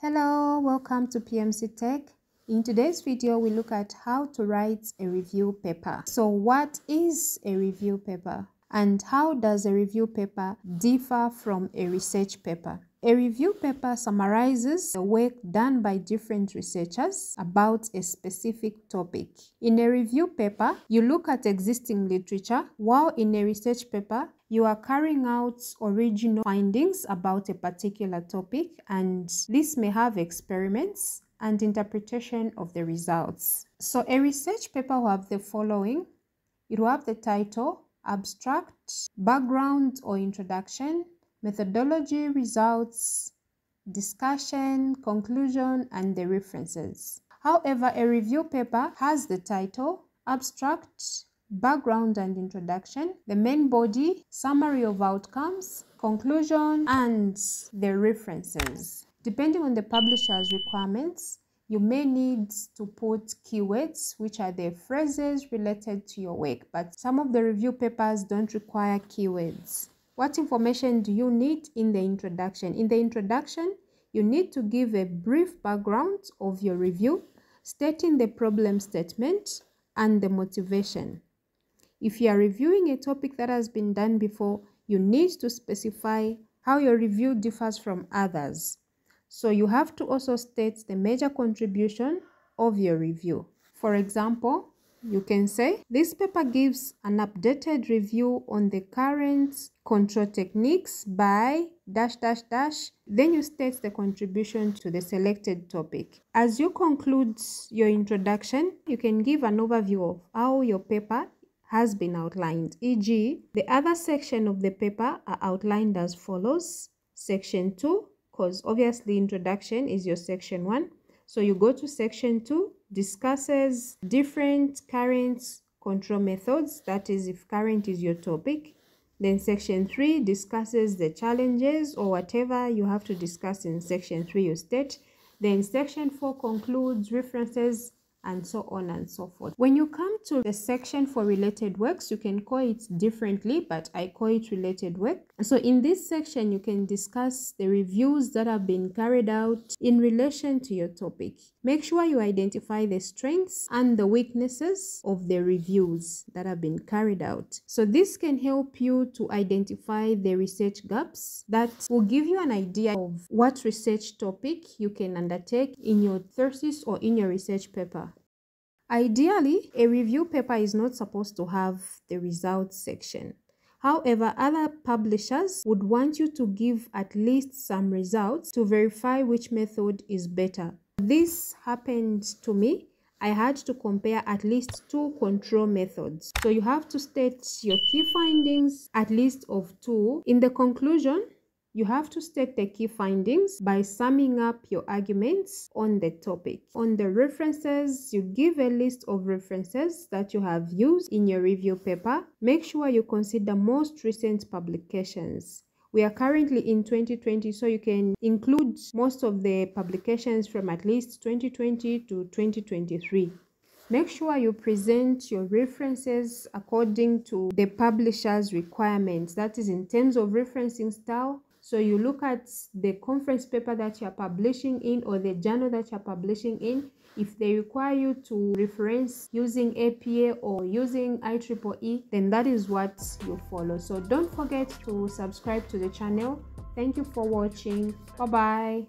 Hello, welcome to PMC Tech. In today's video, we look at how to write a review paper. So what is a review paper? And how does a review paper differ from a research paper? A review paper summarizes the work done by different researchers about a specific topic. In a review paper, you look at existing literature, while in a research paper, you are carrying out original findings about a particular topic, and this may have experiments and interpretation of the results. So a research paper will have the following. It will have the title, abstract, background or introduction, methodology, results, discussion, conclusion, and the references. However, a review paper has the title, abstract, background and introduction, the main body, summary of outcomes, conclusion, and the references. Depending on the publisher's requirements, you may need to put keywords, which are the phrases related to your work, but some of the review papers don't require keywords. What information do you need in the introduction? In the introduction, you need to give a brief background of your review, stating the problem statement and the motivation. If you are reviewing a topic that has been done before, you need to specify how your review differs from others. So you have to also state the major contribution of your review. For example, you can say, this paper gives an updated review on the current control techniques by .. Then you state the contribution to the selected topic. As you conclude your introduction, you can give an overview of how your paper has been outlined. E.g., the other section of the paper are outlined as follows. Section 2, because obviously introduction is your section 1. So you go to section 2, discusses different current control methods, that is if current is your topic. Then section 3 discusses the challenges or whatever you have to discuss in section 3 you state. Then section 4 concludes, references, and so on and so forth. When you come to the section for related works, you can call it differently, but I call it related work. So in this section, you can discuss the reviews that have been carried out in relation to your topic. Make sure you identify the strengths and the weaknesses of the reviews that have been carried out. So this can help you to identify the research gaps that will give you an idea of what research topic you can undertake in your thesis or in your research paper. Ideally, a review paper is not supposed to have the results section. However, other publishers would want you to give at least some results to verify which method is better. This happened to me. I had to compare at least 2 control methods. So you have to state your key findings, at least of 2. In the conclusion, you have to state the key findings by summing up your arguments on the topic. On the references, you give a list of references that you have used in your review paper. Make sure you consider most recent publications. We are currently in 2020, so you can include most of the publications from at least 2020 to 2023. Make sure you present your references according to the publisher's requirements. That is in terms of referencing style. So you look at the conference paper that you're publishing in or the journal that you're publishing in. If they require you to reference using APA or using IEEE, then that is what you follow. So don't forget to subscribe to the channel. Thank you for watching. Bye-bye.